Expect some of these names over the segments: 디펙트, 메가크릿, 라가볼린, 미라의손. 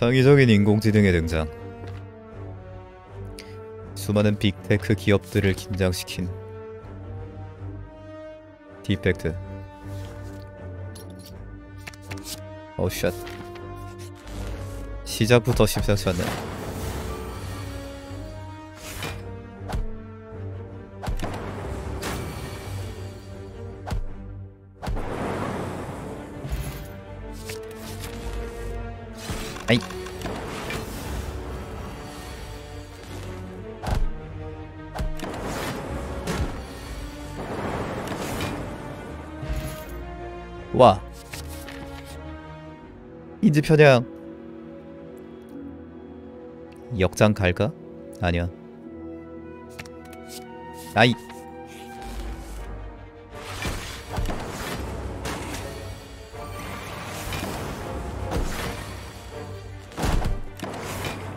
창의적인 인공지능의 등장, 수많은 빅테크 기업들을 긴장시킨 디펙트. 어우 샷, 시작부터 심상치 않네. 아잇. 와, 인지편향. 역장 갈까? 아니야. 아잇.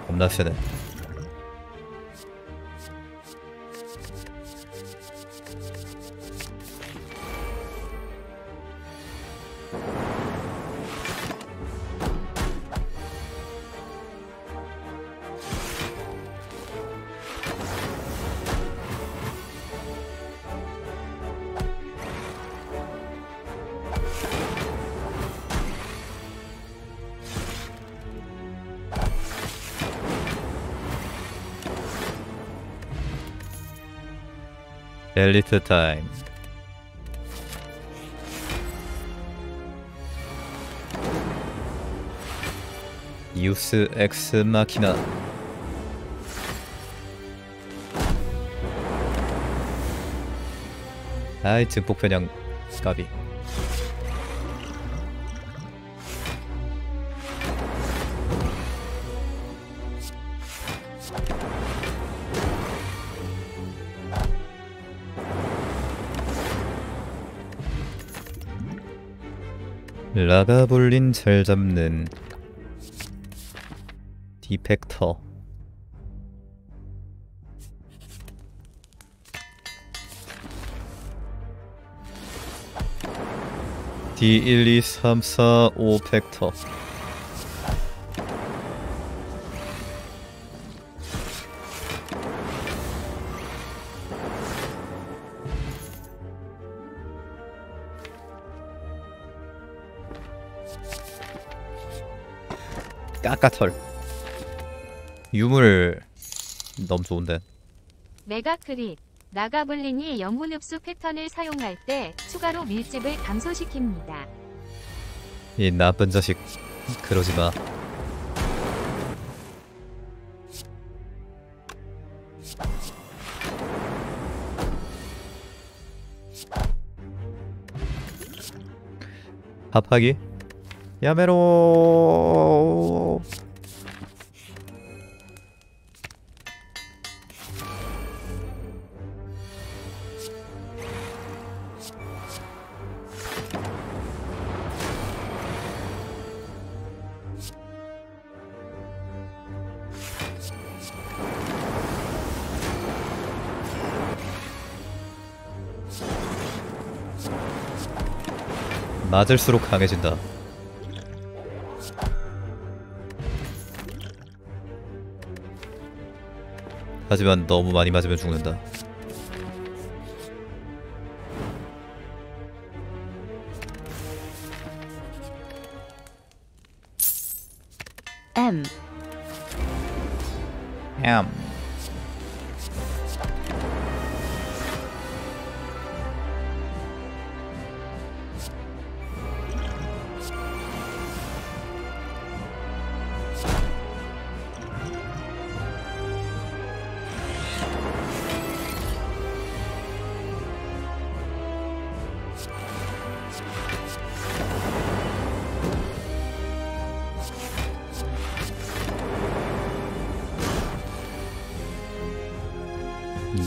겁나 세네. 엘리트 타임. 뉴스 엑스 마키나. 아이, 증폭 편향 까비. 라가볼린 잘 잡는 디펙터. D12345 팩터. 까까털 유물 너무 좋은데. 메가크릿. 라가볼린이 영혼 흡수 패턴을 사용할 때 추가로 밀집을 감소시킵니다. 이 나쁜 자식, 그러지마. 합하기? 야메로. 맞을수록 강해진다. 하지만 너무 많이 맞으면 죽는다. M.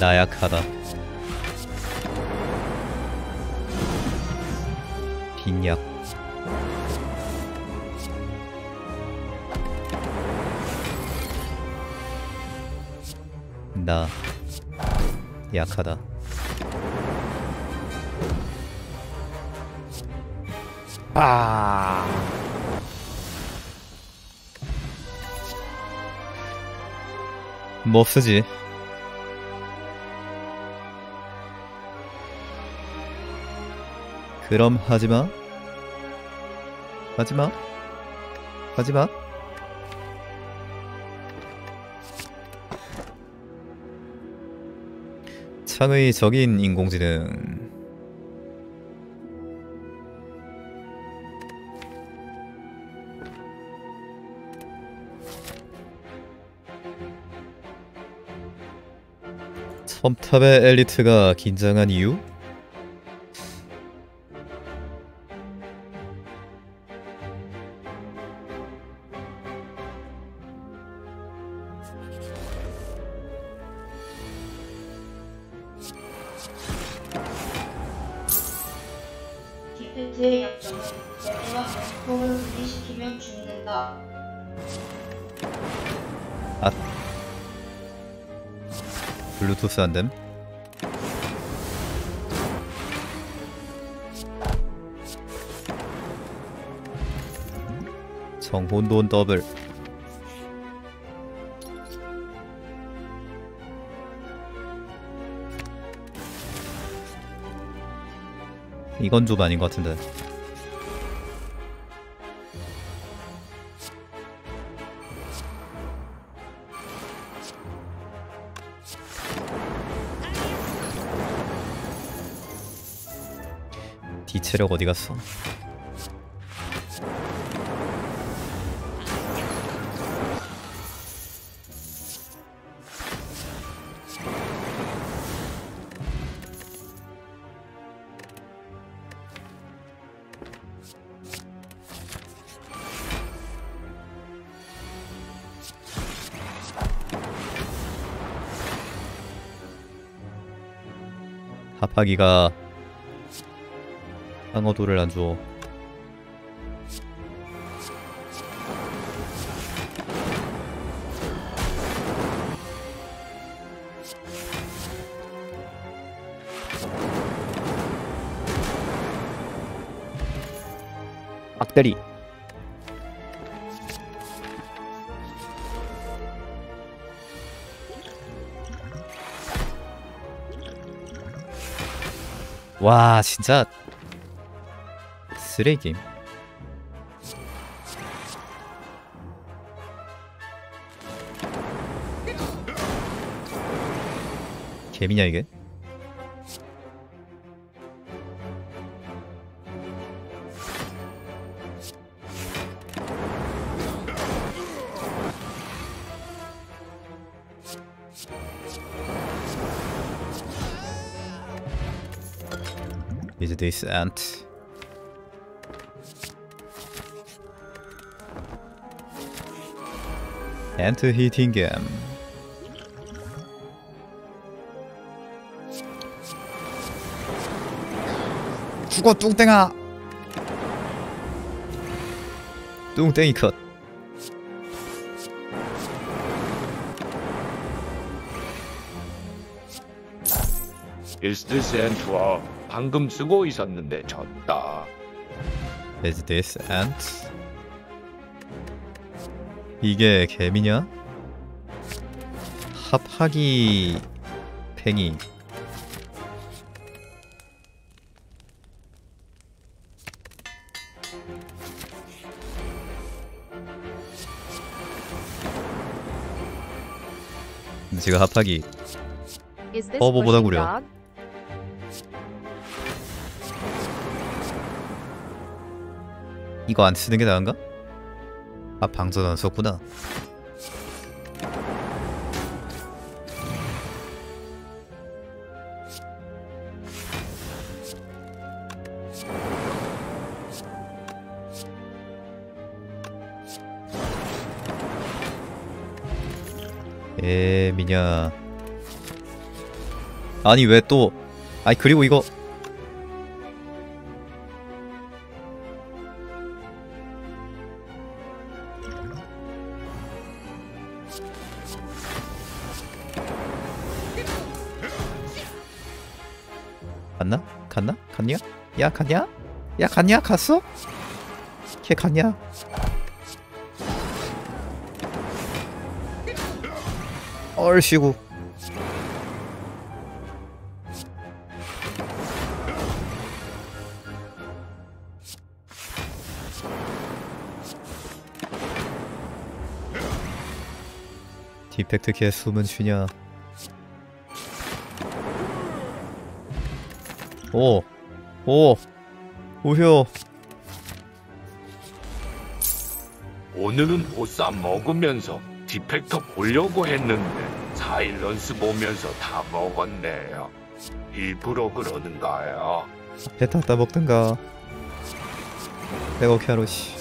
나약하다. 빈약. 나 약하다. 아. 뭐 쓰지? 그럼 하지마? 하지마? 하지마? 창의 적인 인공지능. 첨탑의 엘리트가 긴장한 이유? 디펙트의 약점, 내가 몸을 분리시키면 죽는다. 아. 블루투스 안됨. 정혼돈 더블. 이건 좀 아닌 것 같은데. 이 체력 어디 갔어? 하파기가 방어도를 안 줘. 악대리. 와, 진짜. 쓰레기 게임. 개미냐 이게? Is this ant? 엔트 히팅 게임. 죽어 뚱땡아. 뚱땡이 컷. Is this ant? 와, 방금 쓰고 있었는데 졌다. Is this ant? 이게 개미냐? 합하기 팽이. 근데 지금 합하기 허버보다 구려. 이거 안 쓰는 게 나은가? 아, 방전 안 썼구나. 에, 미냐. 아니, 왜 또. 아니, 그리고 이거. 갔나? 갔나? 갔냐? 야, 갔냐? 야, 갔냐? 갔어? 걔 갔냐? 얼씨구. 디펙트 개수면 주냐. 오! 오! 오효! 오늘은 보쌈 먹으면서 디펙터 보려고 했는데 사일런스 보면서 다 먹었네요. 일부러 그러는가요? 배 탔다 먹든가. 백억 캐로 씨.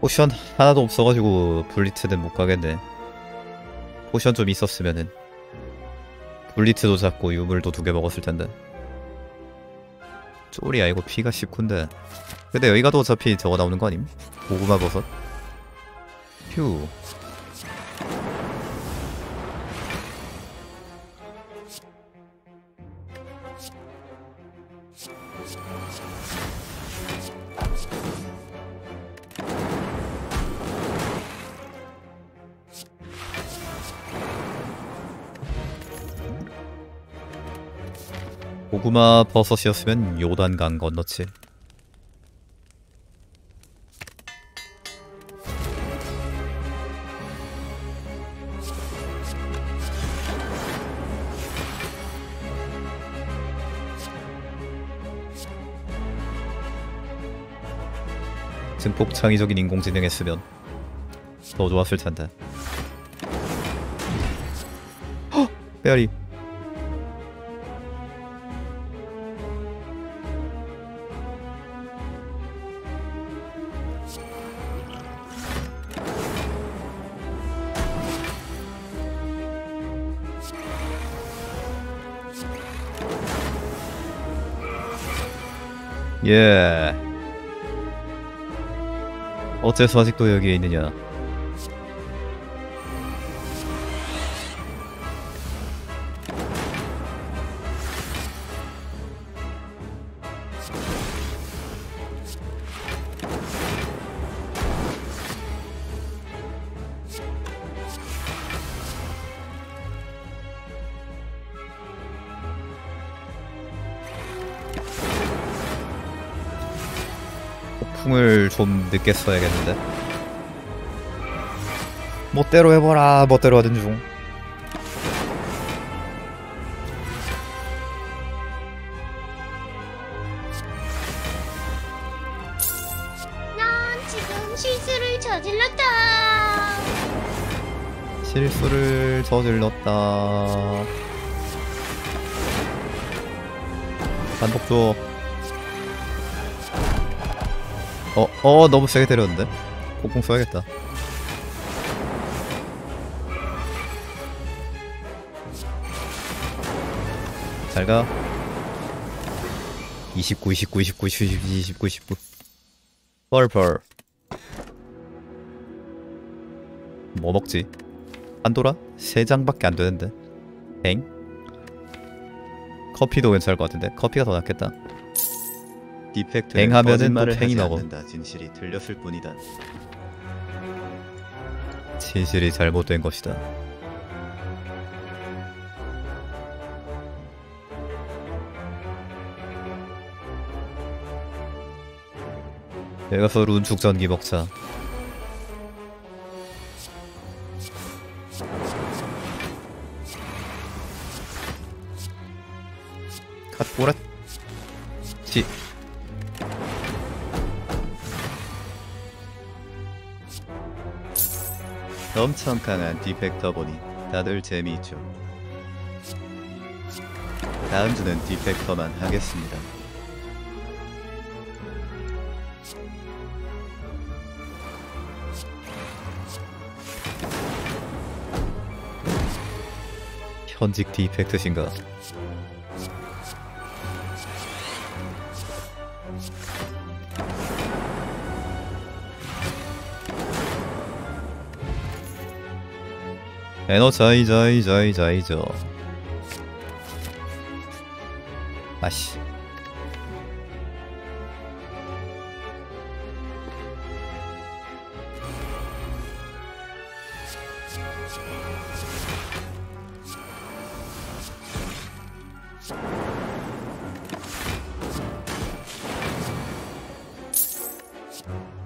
포션 하나도 없어가지고 블리츠는 못가겠네. 포션 좀 있었으면은 블리츠도 잡고 유물도 두개 먹었을텐데. 쪼리야 이거 피가 19인데 근데 여기 가도 어차피 저거 나오는거 아님? 고구마 버섯? 휴 고구마 버섯이었으면 요단강 건너지. 증폭 창의적인 인공지능 했으면 더 좋았을 텐데. 헉! 메아리 예. 어째서 아직도 여기에 있느냐. 풍을 좀 늦게 써야겠는데. 멋대로 해보라. 멋대로 하던 중. 난 지금 실수를 저질렀다. 실수를 저질렀다. 반복 줘. 너무 세게 때렸는데? 폭풍 써야겠다. 잘가. 29. 펄펄. 뭐 먹지? 안돌아? 3장밖에 안 되는데. 엥? 커피도 괜찮을 것 같은데? 커피가 더 낫겠다. 디펙트는 거짓말을 하지 않는다. 진실이 들렸을 뿐이다. 진실이 잘못된 것이다. 내가 서 룬축전기 먹자. 갓보라 지 엄청 강한 디펙터 보니 다들 재미있죠. 다음 주는 디펙터만 하겠습니다. 현직 디펙트신가? 에너자이저. 아씨.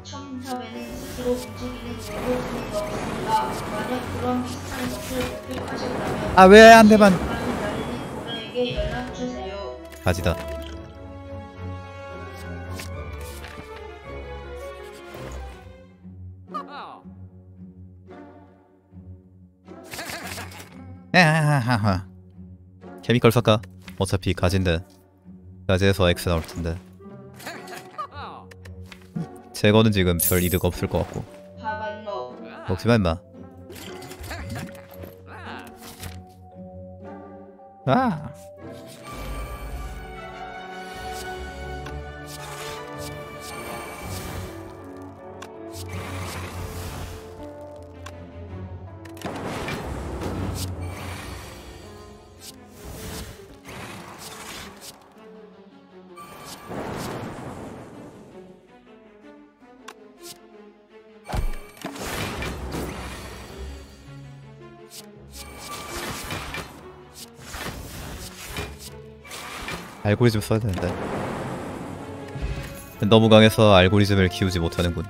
처음부터에는 스스로 움직이는 재료품이 없습니다. 만약 그런 비슷한 것을 목격하셨다면 아 왜 한 대만 고려에게 연락 주세요. 가지다. 하하하. 케미컬 섞어. 어차피 가진데. 가지에서 X 나올 텐데. 제거는 지금 별 이득 없을 것 같고. 먹지 마 임마. 아. 알고리즘 써야 되는데 너무 강해서 알고리즘을 키우지 못하는군.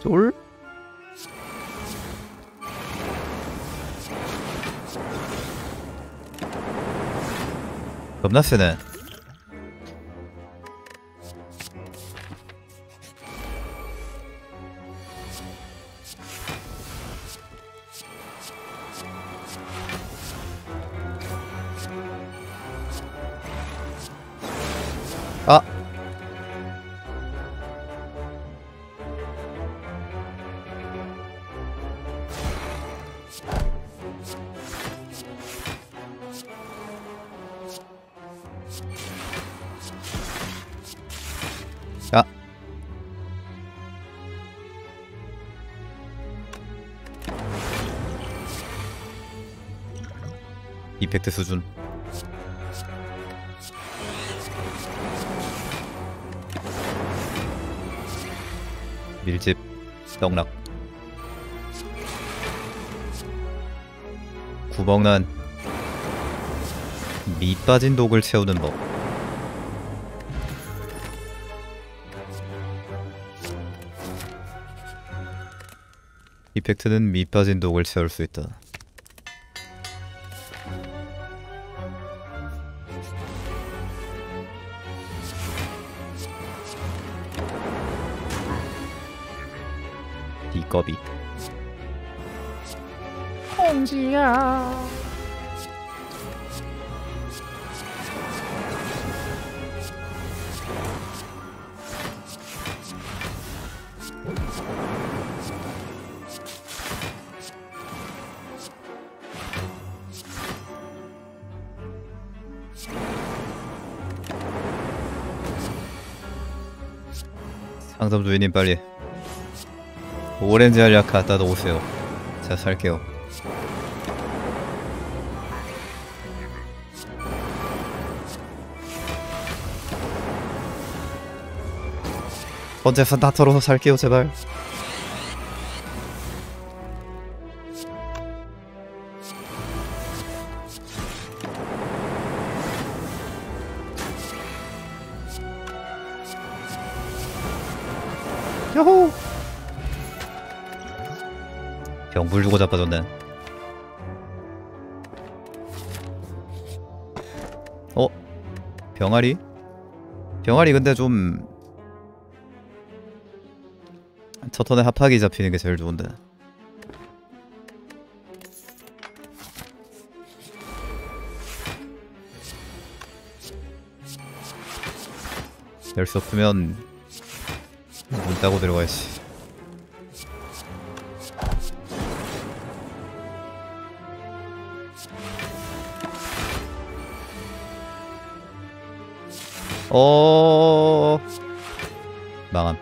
쫄? 겁나 세네. 아! 디펙트 수준. 밀집 떡락 구멍난 밑 빠진 독을 채우는 법. 디펙트는 밑 빠진 독을 채울 수 있다. 거비 홍지야 상점 주인님 빨리 오렌지 알약 갖다 놓으세요. 자, 살게요. 어째서 다 털어서 살게요, 제발. 요호! 물 주고 자빠졌네. 어? 병아리? 병아리 근데 좀 첫 턴에 합하기 잡히는 게 제일 좋은데. 열 수 없으면 문 따고 들어가야지. 망함.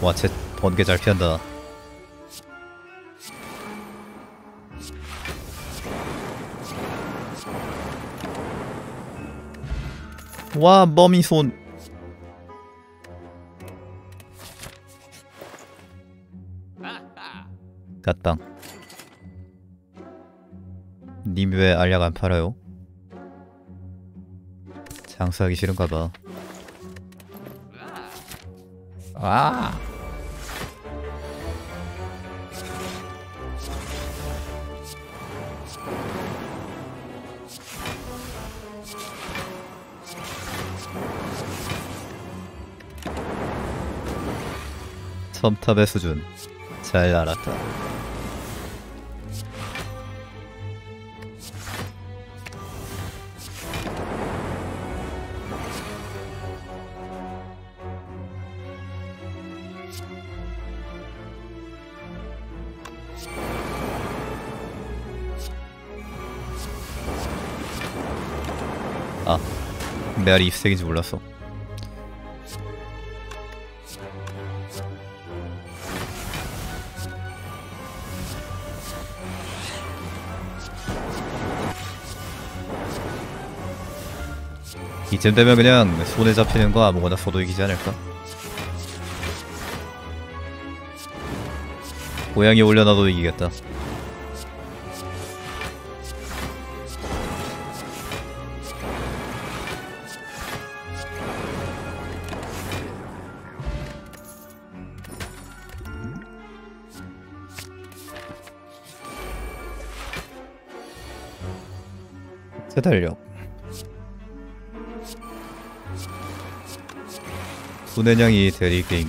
와, 쟤 번개 잘 피한다. 와, 머미 손. 갓땅. 님 왜 알약 안 팔아요? 장수하기 싫은가봐. 아! 섬탑의 수준 잘 알았다. 아, 내 알이 입색인지 몰랐어. 이쯤 되면 그냥 손에 잡히는 거 아무거나 써도 이기지 않을까? 고양이 올려놔도 이기겠다. 세달력 분해냥이 대리게임.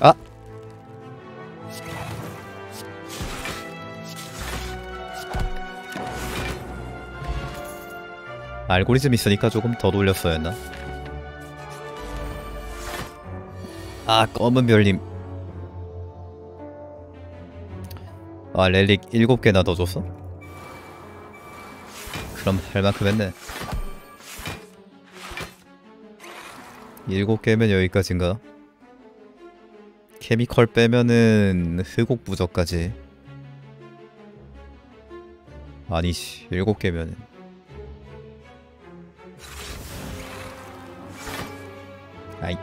아! 알고리즘 있으니까 조금 더 돌렸어야 했나? 아, 검은 별님. 아, 렐릭 7개나 더 줬어? 그럼 할 만큼 했네. 7개면 여기까지인가? 케미컬 빼면은 흑옥 부적까지. 아니지, 7개면은. 아이.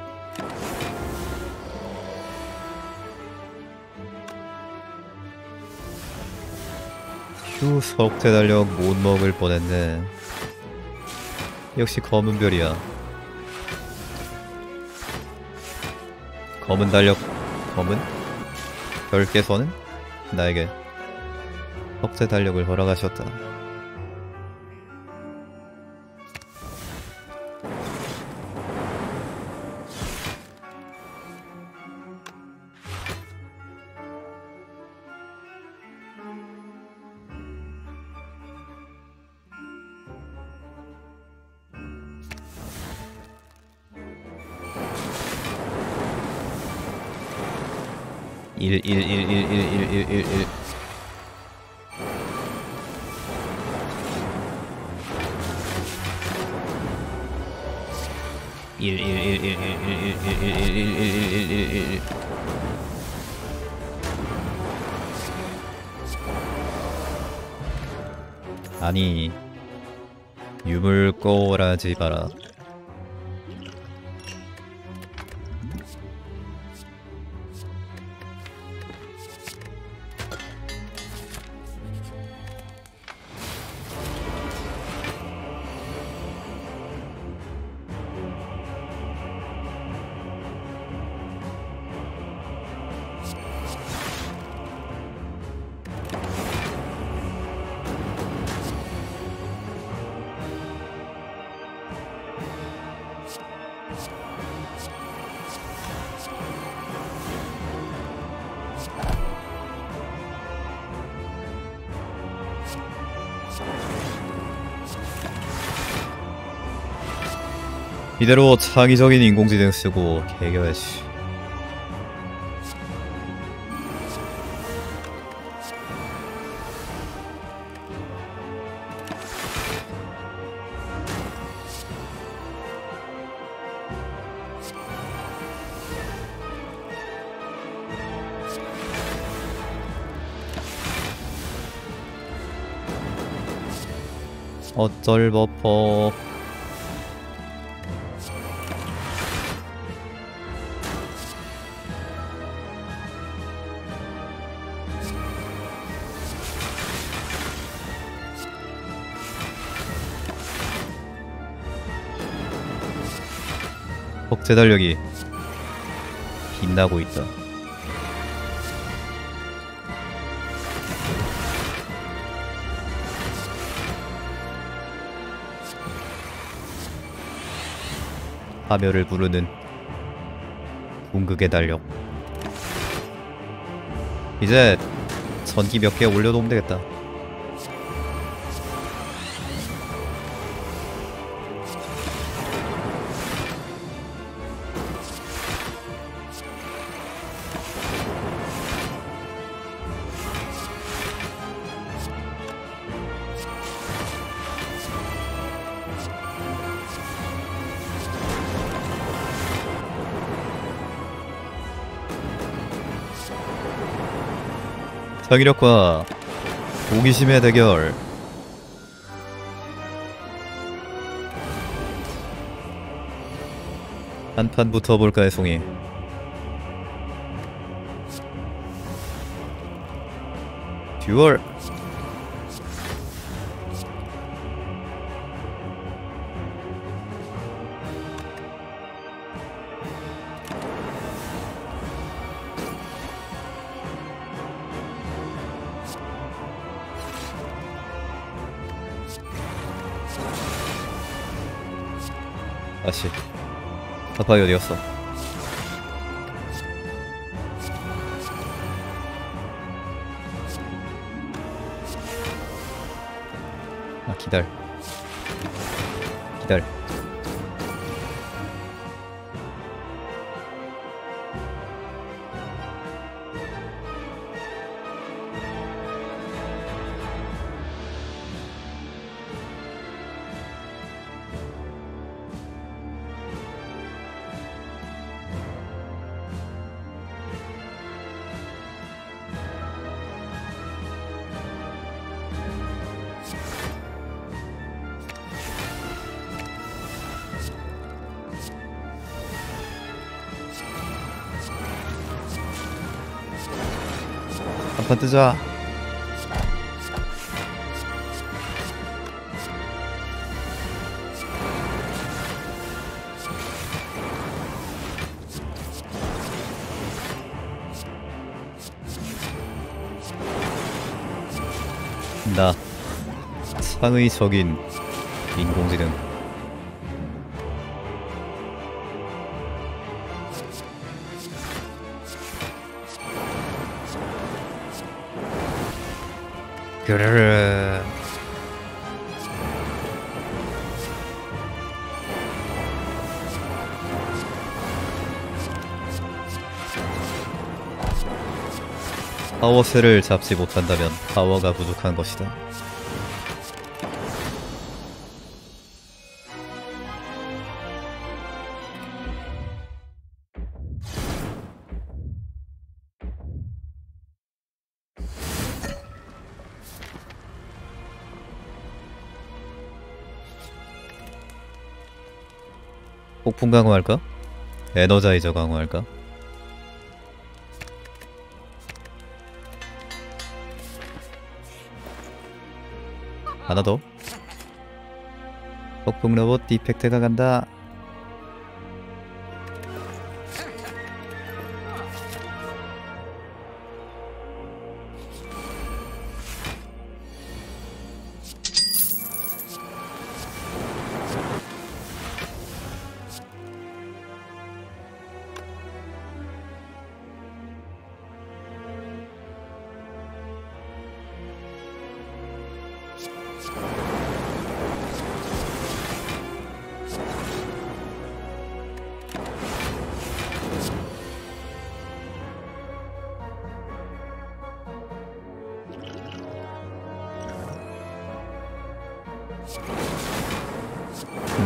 휴, 석태 달력 못 먹을 뻔했네. 역시 검은 별이야. 검은 달력, 검은 별께서는 나에게 석태 달력을 허락하셨다. 아니, 유물 꼬라지 마라. 이대로 창의적인 인공지능 쓰고 개겨야지. 어쩔 버퍼. 복제 달력이 빛나고 있다. 파멸을 부르는 궁극의 달력. 이제 전기 몇 개 올려놓으면 되겠다. 창의력과 호기심의 대결. 한판 붙어볼까 해송이. 듀얼. 아씨, 파파이 어디갔어? 아, 기다려. 한판 뜨자. 나 창의적인 인공지능. 그르르. 파워셀을 잡지 못한다면 파워가 부족한 것이다. 폭풍 강화할까? 에너자이저 강화할까? 하나 더. 폭풍 로봇 디펙트가 간다.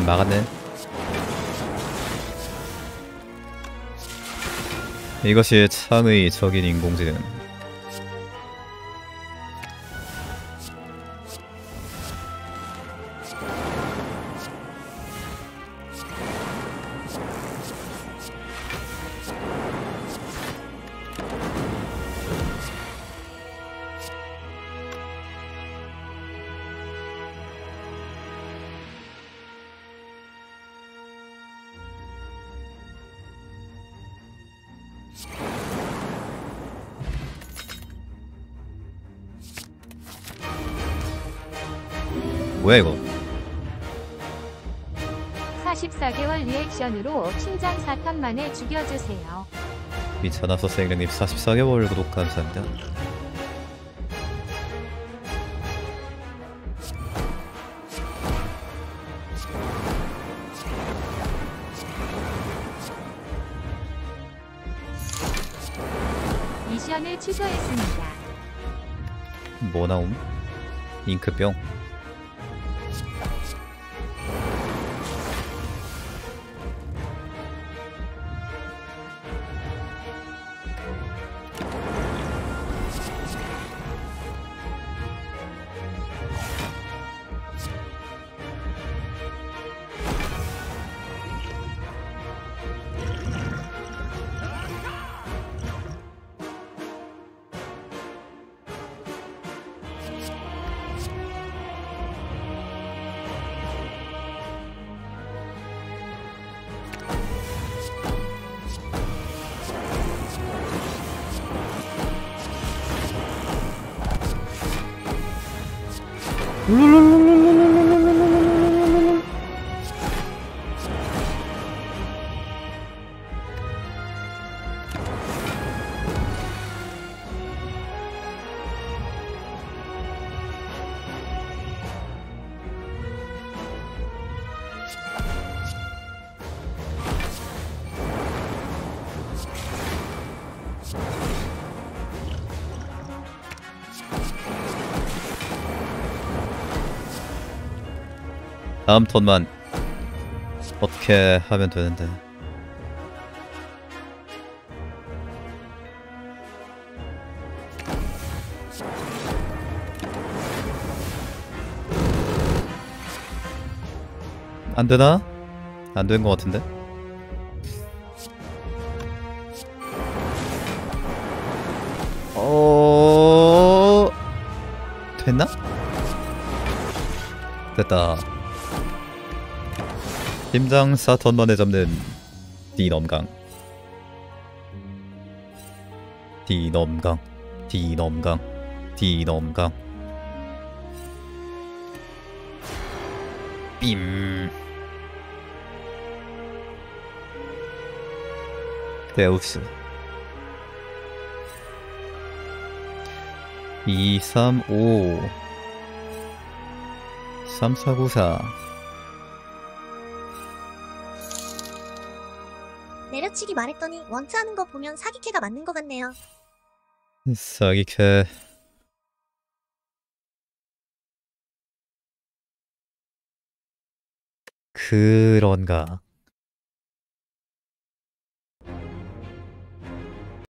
막았네. 이것이 참의 적인 인공지능. 뭐야 이거? 44개월 리액션으로 심장 4탄 만에 죽여주세요. 미쳐나서 생일님 44개월 구독 감사합니다. 미션을 취소했습니다. 뭐 나옴? 잉크병? 다음 턴만 어떻게 하면 되는데. 안 되나? 안 된 것 같은데? 됐나? 됐다. 심장 4턴 만에 잡는 디넘강. 디넘강. 디넘강. 디넘강. 빔. 데우스. 2, 3, 5. 3, 4, 9, 4. 내려치기 말했더니 원트 하는 거 보면 사기캐가 맞는 것 같네요. 사기캐. 그런가.